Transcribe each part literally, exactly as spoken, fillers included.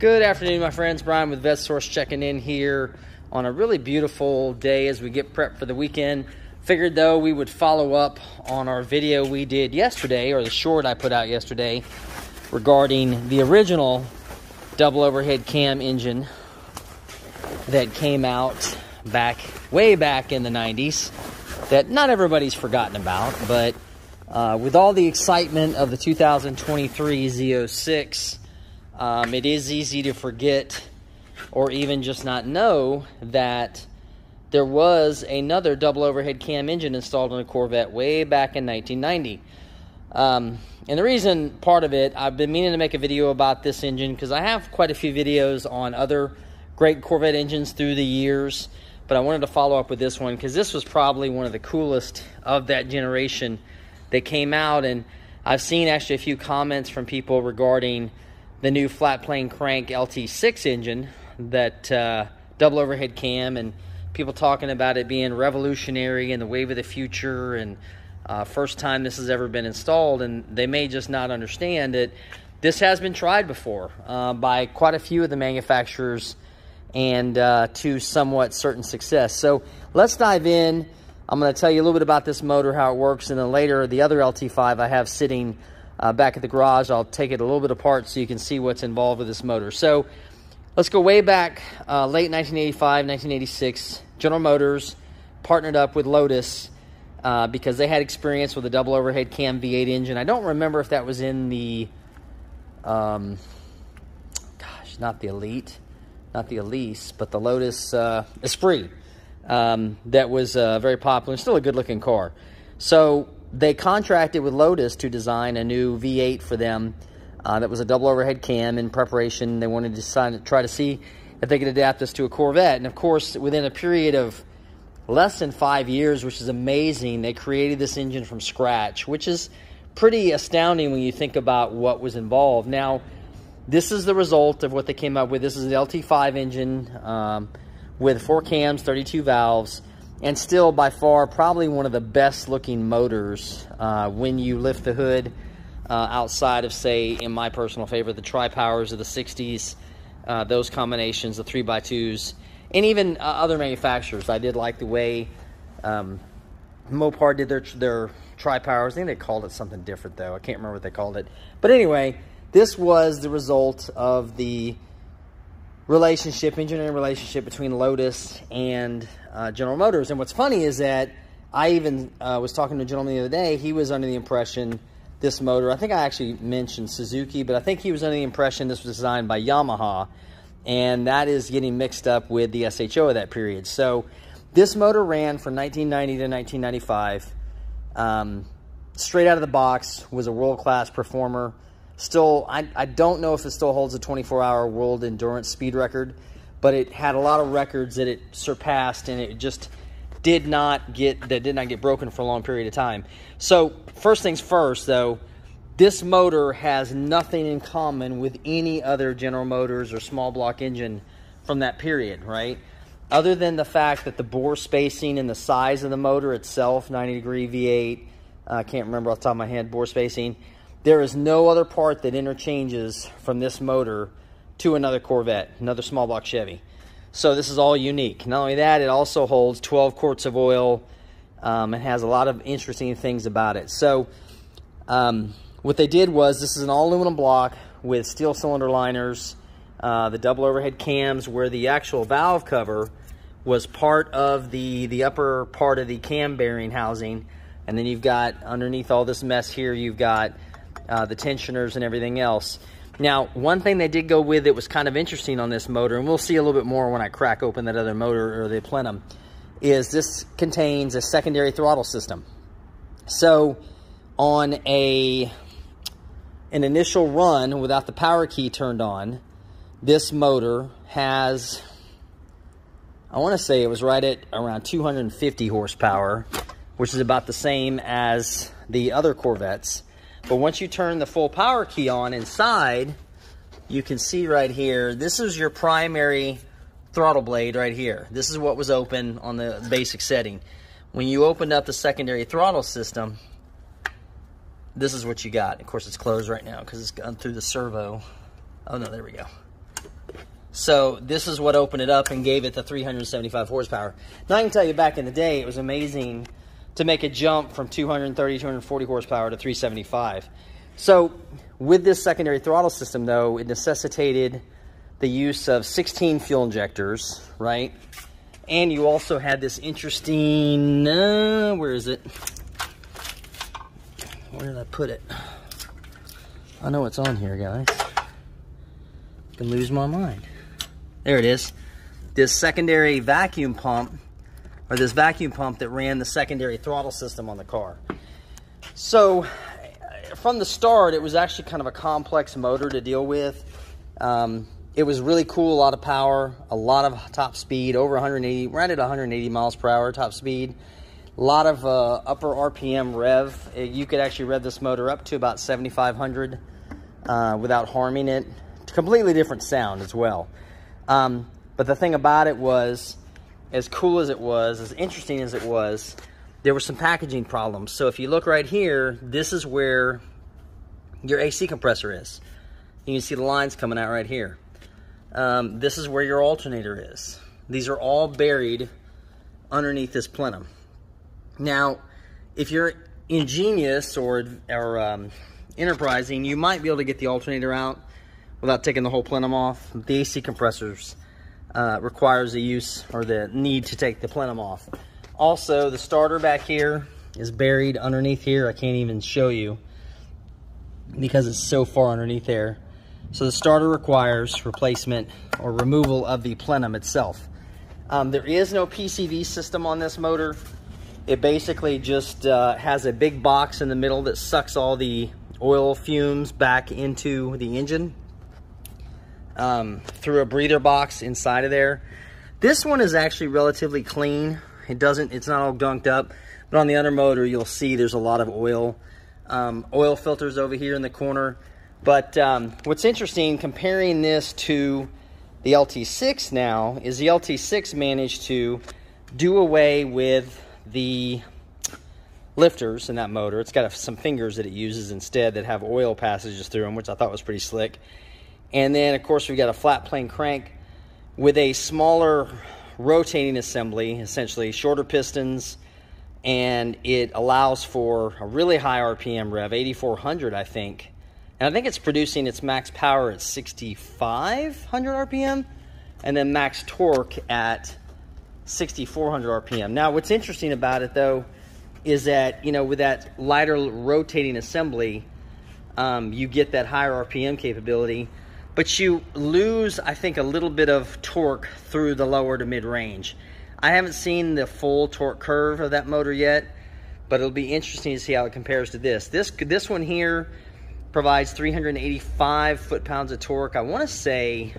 Good afternoon, my friends. Brian with VetSource checking in here on a really beautiful day as we get prepped for the weekend. Figured, though, we would follow up on our video we did yesterday, or the short I put out yesterday, regarding the original double overhead cam engine that came out back, way back in the nineties, that not everybody's forgotten about, but uh, with all the excitement of the two thousand twenty-three Z oh six, Um, it is easy to forget or even just not know that there was another double overhead cam engine installed in a Corvette way back in nineteen ninety. Um, and the reason, part of it, I've been meaning to make a video about this engine because I have quite a few videos on other great Corvette engines through the years. But I wanted to follow up with this one because this was probably one of the coolest of that generation that came out. And I've seen actually a few comments from people regarding the new flat plane crank L T six engine, that uh, double overhead cam, and people talking about it being revolutionary and the wave of the future, and uh, first time this has ever been installed. And they may just not understand that this has been tried before uh, by quite a few of the manufacturers, and uh, to somewhat certain success. So let's dive in. I'm going to tell you a little bit about this motor, how it works, and then later the other L T five I have sitting Uh, back at the garage, I'll take it a little bit apart so you can see what's involved with this motor. So let's go way back, uh, late nineteen eighty-five, nineteen eighty-six. General Motors partnered up with Lotus uh, because they had experience with a double overhead cam V eight engine. I don't remember if that was in the, um, gosh, not the Elite, not the Elise, but the Lotus uh, Esprit um, that was uh, very popular, still a good-looking car. So they contracted with Lotus to design a new V eight for them uh, that was a double overhead cam. In preparation, they wanted to design, try to see if they could adapt this to a Corvette. And, of course, within a period of less than five years, which is amazing, they created this engine from scratch, which is pretty astounding when you think about what was involved. Now, this is the result of what they came up with. This is an L T five engine um, with four cams, thirty-two valves. And still, by far, probably one of the best-looking motors uh, when you lift the hood uh, outside of, say, in my personal favorite, the Tri-Powers of the sixties, uh, those combinations, the three by twos, and even uh, other manufacturers. I did like the way um, Mopar did their, their Tri-Powers. I think they called it something different, though. I can't remember what they called it. But anyway, this was the result of the relationship, engineering relationship between Lotus and uh, General Motors. And what's funny is that I even uh, was talking to a gentleman the other day. He was under the impression this motor, I think I actually mentioned Suzuki, but I think he was under the impression this was designed by Yamaha. And that is getting mixed up with the S H O of that period. So this motor ran from nineteen ninety to nineteen ninety-five. Um, straight out of the box, was a world-class performer. Still, I, I don't know if it still holds a twenty-four hour world endurance speed record, but it had a lot of records that it surpassed, and it just did not get that did not get broken for a long period of time. So first things first, though, this motor has nothing in common with any other General Motors or small block engine from that period, right? Other than the fact that the bore spacing and the size of the motor itself, ninety degree V eight, I uh, can't remember off the top of my head, bore spacing. There is no other part that interchanges from this motor to another Corvette, another small block Chevy. So this is all unique. Not only that, it also holds twelve quarts of oil um, and has a lot of interesting things about it. So um, what they did was, this is an all aluminum block with steel cylinder liners, uh, the double overhead cams where the actual valve cover was part of the, the upper part of the cam bearing housing. And then you've got underneath all this mess here, you've got Uh, the tensioners and everything else. Now, one thing they did go with that was kind of interesting on this motor, and we'll see a little bit more when I crack open that other motor or the plenum, is this contains a secondary throttle system. So on a an initial run without the power key turned on, this motor has, I want to say it was right at around two hundred fifty horsepower, which is about the same as the other Corvettes. But once you turn the full power key on inside, you can see right here, this is your primary throttle blade right here. This is what was open on the basic setting. When you opened up the secondary throttle system, this is what you got. Of course, it's closed right now because it's gone through the servo. Oh, no, there we go. So this is what opened it up and gave it the three hundred seventy-five horsepower. Now I can tell you back in the day, it was amazing to make a jump from two thirty, two forty horsepower to three seventy-five. So with this secondary throttle system though, it necessitated the use of sixteen fuel injectors, right? And you also had this interesting, uh, where is it? Where did I put it? I know it's on here, guys. I can lose my mind. There it is. This secondary vacuum pump, or this vacuum pump that ran the secondary throttle system on the car. So from the start, it was actually kind of a complex motor to deal with. Um, it was really cool, a lot of power, a lot of top speed, over one hundred eighty, right at one hundred eighty miles per hour top speed. A lot of uh, upper R P M rev. You could actually rev this motor up to about seventy-five hundred uh, without harming it. Completely different sound as well. Um, but the thing about it was, as cool as it was, as interesting as it was, there were some packaging problems. So if you look right here, this is where your A C compressor is. You can see the lines coming out right here. Um, this is where your alternator is. These are all buried underneath this plenum. Now, if you're ingenious or, or um, enterprising, you might be able to get the alternator out without taking the whole plenum off. The A C compressors Uh, requires the use or the need to take the plenum off. Also, the starter back here is buried underneath here. I can't even show you because it's so far underneath there. So the starter requires replacement or removal of the plenum itself. Um, there is no P C V system on this motor. It basically just uh, has a big box in the middle that sucks all the oil fumes back into the engine. Um, through a breather box inside of there. This one is actually relatively clean. It doesn't, it's not all gunked up, but on the under motor, you'll see there's a lot of oil, um, oil filters over here in the corner. But um, what's interesting comparing this to the L T six now is the L T six managed to do away with the lifters in that motor. It's got a, some fingers that it uses instead that have oil passages through them, which I thought was pretty slick. And then, of course, we've got a flat plane crank with a smaller rotating assembly, essentially shorter pistons, and it allows for a really high R P M rev, eighty-four hundred, I think. And I think it's producing its max power at sixty-five hundred R P M, and then max torque at sixty-four hundred R P M. Now, what's interesting about it, though, is that, you know, with that lighter rotating assembly, um, you get that higher R P M capability. But you lose, I think, a little bit of torque through the lower to mid-range. I haven't seen the full torque curve of that motor yet, but it'll be interesting to see how it compares to this. This, this one here provides three hundred eighty-five foot-pounds of torque. I want to say,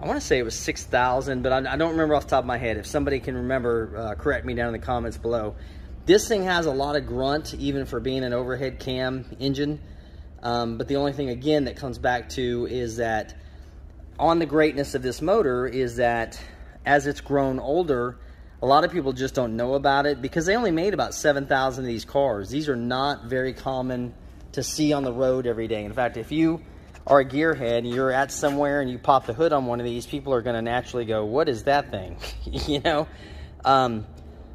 I want to say it was six thousand, but I, I don't remember off the top of my head. If somebody can remember, uh, correct me down in the comments below. This thing has a lot of grunt, even for being an overhead cam engine. Um, but the only thing, again, that comes back to is that on the greatness of this motor is that as it's grown older, a lot of people just don't know about it because they only made about seven thousand of these cars. These are not very common to see on the road every day. In fact, if you are a gearhead and you're at somewhere and you pop the hood on one of these, people are going to naturally go, what is that thing? You know, um,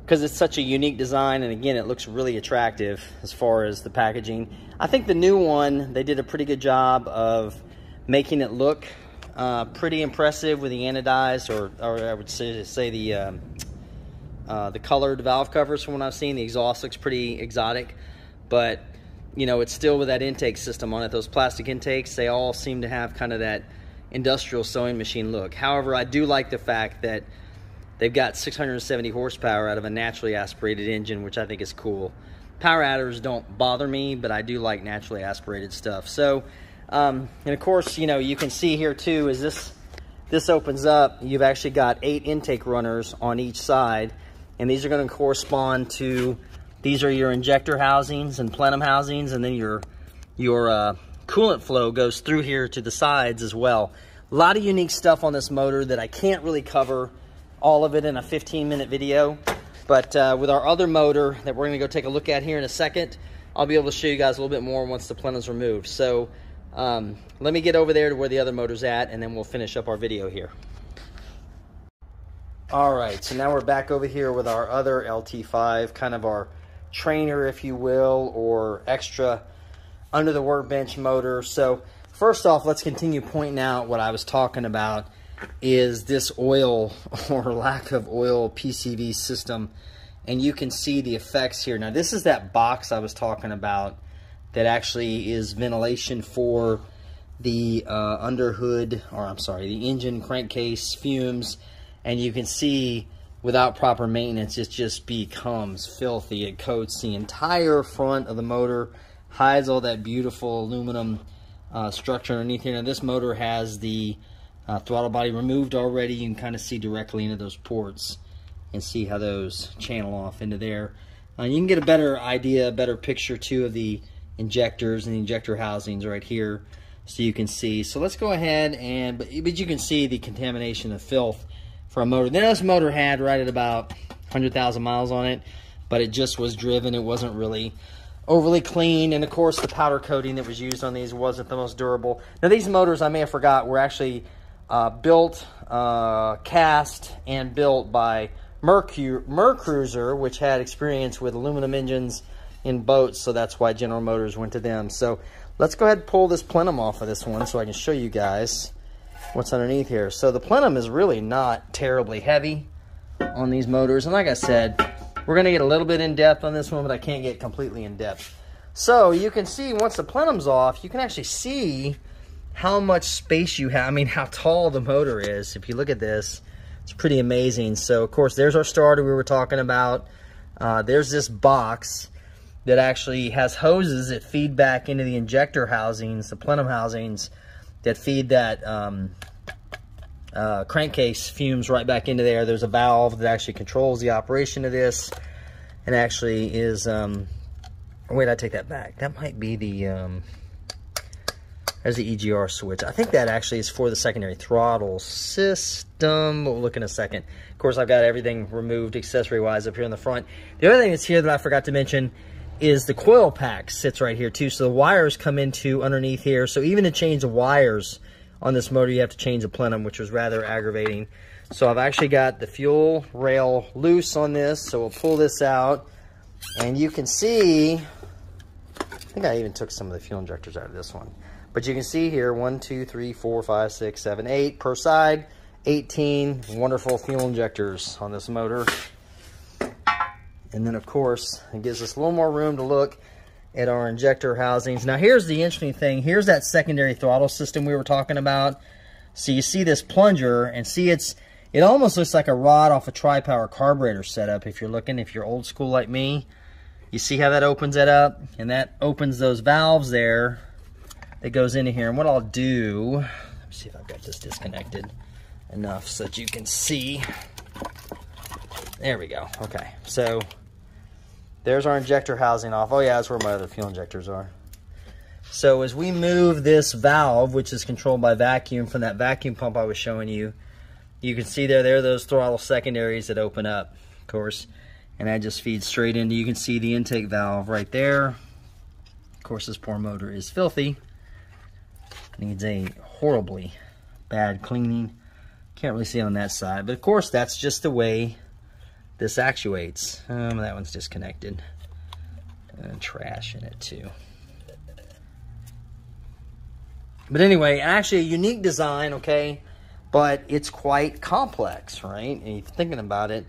because it's such a unique design, and again, it looks really attractive as far as the packaging. I think the new one, they did a pretty good job of making it look uh, pretty impressive with the anodized, or, or I would say, say the um, uh, the colored valve covers from what I've seen. The exhaust looks pretty exotic, but you know, it's still with that intake system on it. Those plastic intakes, they all seem to have kind of that industrial sewing machine look. However, I do like the fact that they've got six hundred seventy horsepower out of a naturally aspirated engine, which I think is cool. Power adders don't bother me, but I do like naturally aspirated stuff. So, um, and of course, you know, you can see here too, is this, this opens up, you've actually got eight intake runners on each side, and these are gonna correspond to, these are your injector housings and plenum housings, and then your, your uh, coolant flow goes through here to the sides as well. A lot of unique stuff on this motor that I can't really cover all of it in a fifteen minute video, but uh, with our other motor that we're gonna go take a look at here in a second, I'll be able to show you guys a little bit more once the plenum is removed. So Um, let me get over there to where the other motor's at, and then we'll finish up our video here. All right, so now we're back over here with our other L T five, kind of our trainer, if you will, or extra under the workbench motor. So first off, let's continue pointing out what I was talking about is this oil or lack of oil P C V system, and you can see the effects here. Now, this is that box I was talking about that actually is ventilation for the uh, underhood, or I'm sorry, the engine, crankcase, fumes. And you can see, without proper maintenance, it just becomes filthy. It coats the entire front of the motor, hides all that beautiful aluminum uh, structure underneath here. Now, this motor has the uh, throttle body removed already. You can kind of see directly into those ports and see how those channel off into there. Uh, you can get a better idea, a better picture, too, of the injectors and the injector housings right here, so you can see. So let's go ahead and, but, but you can see the contamination of filth for a motor. Now, this motor had right at about one hundred thousand miles on it, but it just was driven. It wasn't really overly clean, and of course the powder coating that was used on these wasn't the most durable. Now, these motors, I may have forgot, were actually uh, built, uh, cast, and built by MerCruiser, which had experience with aluminum engines in boats, so that's why General Motors went to them. So let's go ahead and pull this plenum off of this one so I can show you guys what's underneath here. So the plenum is really not terribly heavy on these motors, and like I said, we're going to get a little bit in depth on this one, but I can't get completely in depth. So you can see, once the plenum's off, you can actually see how much space you have. I mean, how tall the motor is. If you look at this, it's pretty amazing. So of course, there's our starter we were talking about. Uh, there's this box that actually has hoses that feed back into the injector housings, the plenum housings, that feed that um, uh, crankcase fumes right back into there. There's a valve that actually controls the operation of this, and actually is, um, wait, I take that back. That might be the, um, there's the E G R switch. I think that actually is for the secondary throttle system. We'll look in a second. Of course, I've got everything removed accessory-wise up here in the front. The other thing that's here that I forgot to mention is the coil pack sits right here too, so the wires come into underneath here. So even to change the wires on this motor, you have to change the plenum, which was rather aggravating. So I've actually got the fuel rail loose on this, so we'll pull this out, and you can see, I think I even took some of the fuel injectors out of this one, but you can see here one two three four five six seven eight per side, eighteen wonderful fuel injectors on this motor. And then, of course, it gives us a little more room to look at our injector housings. Now, here's the interesting thing. Here's that secondary throttle system we were talking about. So you see this plunger, and see it's it almost looks like a rod off a Tri-Power carburetor setup if you're looking, if you're old school like me. You see how that opens it up, and that opens those valves there that goes into here. And what I'll do, let me see if I've got this disconnected enough so that you can see. There we go. Okay, so there's our injector housing off. Oh yeah, that's where my other fuel injectors are. So as we move this valve, which is controlled by vacuum from that vacuum pump I was showing you, you can see there, there are those throttle secondaries that open up, of course, and that just feeds straight into, you can see the intake valve right there. Of course, this poor motor is filthy. Needs a horribly bad cleaning. Can't really see it on that side, but of course, that's just the way this actuates. Um, that one's disconnected. And trash in it too. But anyway, actually a unique design, okay? But it's quite complex, right? And you're thinking about it.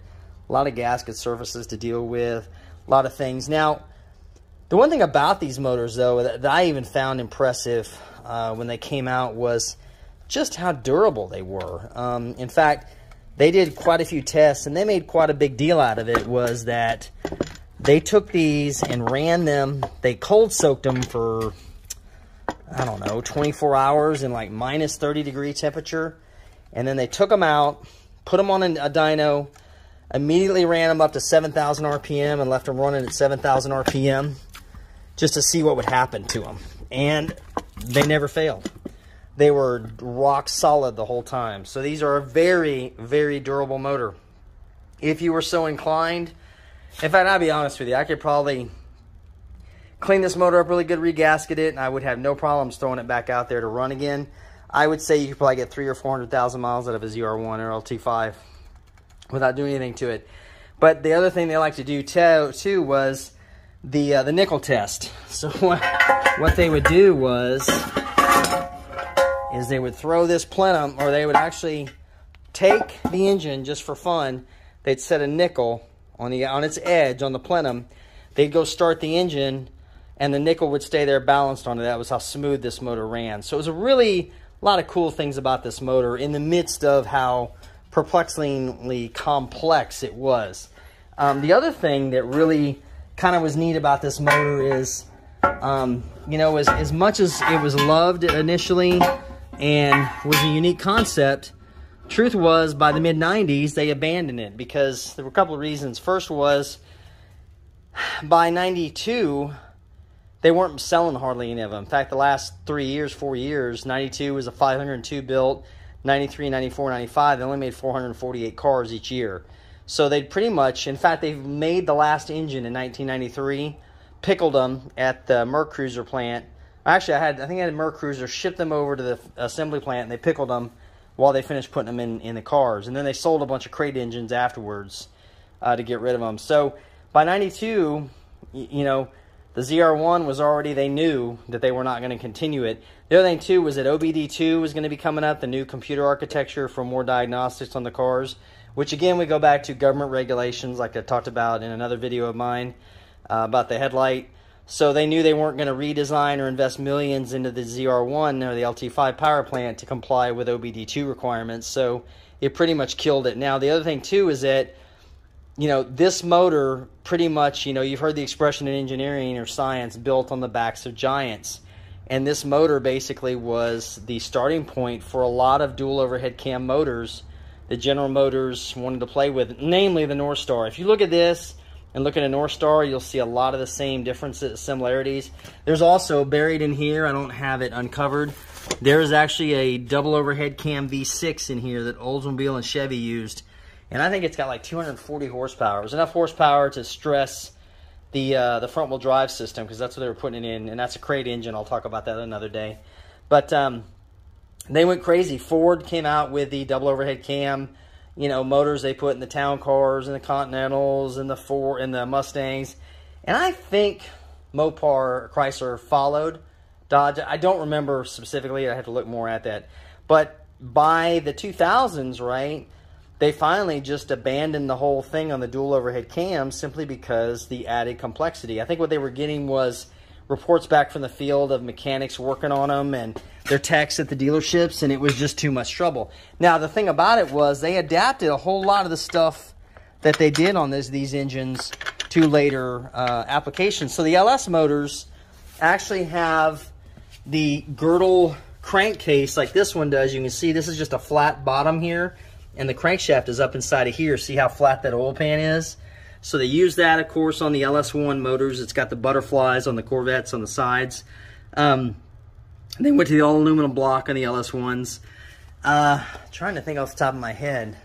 A lot of gasket surfaces to deal with. A lot of things. Now, the one thing about these motors, though, that, that I even found impressive uh, when they came out was just how durable they were. Um, in fact, they did quite a few tests, and they made quite a big deal out of it, was that they took these and ran them. They cold soaked them for, I don't know, twenty-four hours in like minus thirty degree temperature. And then they took them out, put them on a dyno, immediately ran them up to seven thousand R P M and left them running at seven thousand R P M just to see what would happen to them. And they never failed. They were rock solid the whole time. So these are a very, very durable motor. If you were so inclined, in fact, I'll be honest with you, I could probably clean this motor up really good, regasket it, and I would have no problems throwing it back out there to run again. I would say you could probably get three or four hundred thousand miles out of a Z R one or L T five without doing anything to it. But the other thing they like to do too was the uh, the nickel test. So what what they would do was is they would throw this plenum, or they would actually take the engine just for fun. They'd set a nickel on the on its edge on the plenum. They'd go start the engine, and the nickel would stay there balanced on it. That was how smooth this motor ran. So it was a really a lot of cool things about this motor in the midst of how perplexingly complex it was. Um, the other thing that really kind of was neat about this motor is, um, you know, as, as much as it was loved initially and was a unique concept, truth was by the mid nineties, they abandoned it because there were a couple of reasons. First was by ninety-two, they weren't selling hardly any of them. In fact, the last three years, four years, ninety-two was a five hundred two built, ninety-three, ninety-four, ninety-five, they only made four hundred forty-eight cars each year. So they'd pretty much, in fact, they've made the last engine in nineteen ninety-three, pickled them at the MerCruiser plant. Actually, I had, I think I had a MerCruiser, shipped them over to the assembly plant, and they pickled them while they finished putting them in, in the cars. And then they sold a bunch of crate engines afterwards uh, to get rid of them. So by ninety-two, you know, the Z R one was already, they knew that they were not going to continue it. The other thing, too, was that O B D two was going to be coming up, the new computer architecture for more diagnostics on the cars, which, again, we go back to government regulations like I talked about in another video of mine uh, about the headlight. So they knew they weren't going to redesign or invest millions into the Z R one or the L T five power plant to comply with O B D two requirements. So it pretty much killed it. Now, the other thing, too, is that, you know, this motor pretty much, you know, you've heard the expression in engineering or science, built on the backs of giants. And this motor basically was the starting point for a lot of dual overhead cam motors that General Motors wanted to play with, namely the Northstar. If you look at this and look at a Northstar, you'll see a lot of the same differences, similarities. There's also buried in here, I don't have it uncovered, there is actually a double overhead cam V six in here that Oldsmobile and Chevy used. And I think it's got like two hundred forty horsepower. It was enough horsepower to stress the uh, the front-wheel drive system, because that's what they were putting it in, and that's a crate engine. I'll talk about that another day. But um, they went crazy. Ford came out with the double overhead cam, you know, motors they put in the town cars and the Continentals and the Ford and the Mustangs. And I think Mopar, Chrysler followed Dodge. I don't remember specifically. I have to look more at that. But by the two thousands, right, they finally just abandoned the whole thing on the dual overhead cam simply because the added complexity. I think what they were getting was reports back from the field of mechanics working on them and their techs at the dealerships, and it was just too much trouble. Now, the thing about it was they adapted a whole lot of the stuff that they did on this, these engines to later uh, applications. So the L S motors actually have the girdle crankcase like this one does. You can see this is just a flat bottom here, and the crankshaft is up inside of here. See how flat that oil pan is? So they use that, of course, on the L S one motors. It's got the butterflies on the Corvettes on the sides. Um, they went to the all-aluminum block on the L S ones. Uh, trying to think off the top of my head.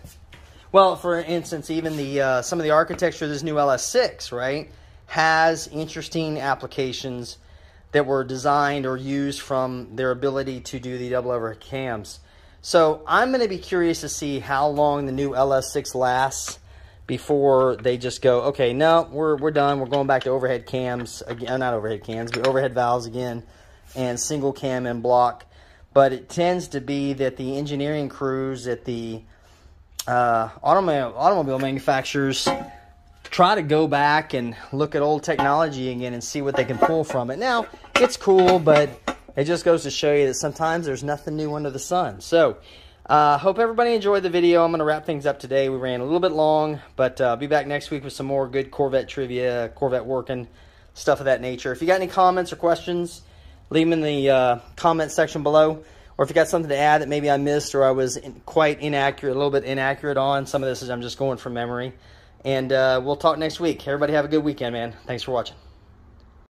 Well, for instance, even the uh, some of the architecture of this new L S six, right, has interesting applications that were designed or used from their ability to do the double overhead cams. So I'm going to be curious to see how long the new L S six lasts before they just go, okay, no, we're, we're done. We're going back to overhead cams again, not overhead cams, but overhead valves again, and single cam and block. But it tends to be that the engineering crews at the uh, automobile, automobile manufacturers try to go back and look at old technology again and see what they can pull from it. Now, it's cool, but it just goes to show you that sometimes there's nothing new under the sun. So, uh, hope everybody enjoyed the video. I'm going to wrap things up today. We ran a little bit long, but uh, I'll be back next week with some more good Corvette trivia, Corvette working, stuff of that nature. If you got any comments or questions, leave them in the uh, comment section below. Or if you got something to add that maybe I missed or I was in, quite inaccurate, a little bit inaccurate on, some of this is I'm just going from memory. And uh, we'll talk next week. Everybody have a good weekend, man. Thanks for watching.